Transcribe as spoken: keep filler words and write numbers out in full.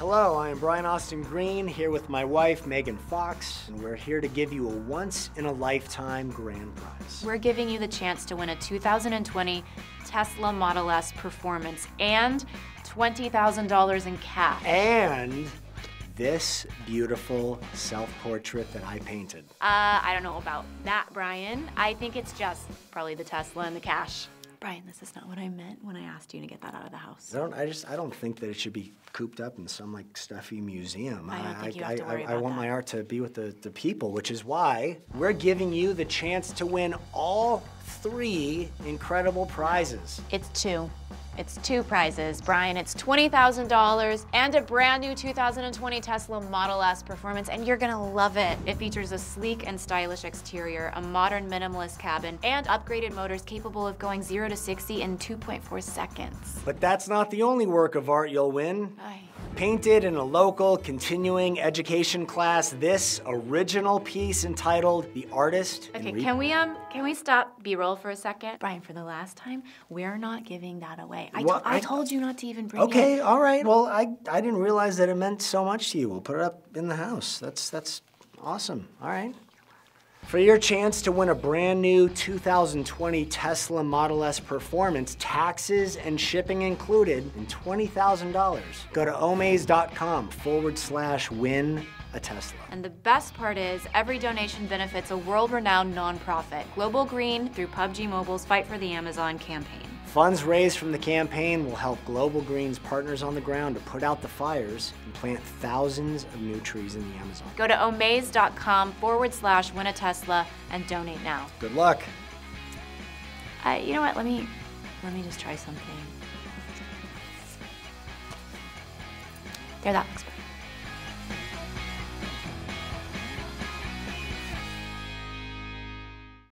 Hello, I am Brian Austin Green here with my wife, Megan Fox, and we're here to give you a once-in-a-lifetime grand prize. We're giving you the chance to win a two thousand twenty Tesla Model S Performance and twenty thousand dollars in cash. And this beautiful self-portrait that I painted. Uh, I don't know about that, Brian. I think it's just probably the Tesla and the cash. Brian, this is not what I meant when I asked you to get that out of the house. I don't, I just, I don't think that it should be cooped up in some like stuffy museum. I don't think you have to worry about that. I want my art to be with the, the people, which is why we're giving you the chance to win all three incredible prizes. It's two. It's two prizes, Brian. It's twenty thousand dollars and a brand new two thousand twenty Tesla Model S Performance, and you're gonna love it. It features a sleek and stylish exterior, a modern minimalist cabin, and upgraded motors capable of going zero to sixty in two point four seconds. But that's not the only work of art you'll win. Aye. Painted in a local continuing education class, this original piece entitled "The Artist." Okay, can we um can we stop B-roll for a second, Brian? For the last time, we're not giving that away. I, well, I, I told you not to even bring okay, it. Okay, all right. Well, I I didn't realize that it meant so much to you. We'll put it up in the house. That's that's awesome. All right. For your chance to win a brand new two thousand twenty Tesla Model S Performance, taxes and shipping included, and twenty thousand dollars, go to omaze.com forward slash win a Tesla. And the best part is every donation benefits a world-renowned nonprofit, Global Green, through P U B G Mobile's Fight for the Amazon campaign. Funds raised from the campaign will help Global Green's partners on the ground to put out the fires and plant thousands of new trees in the Amazon. Go to omaze.com forward slash win a Tesla and donate now. Good luck. Uh, you know what? Let me, let me just try something. There, that looks better.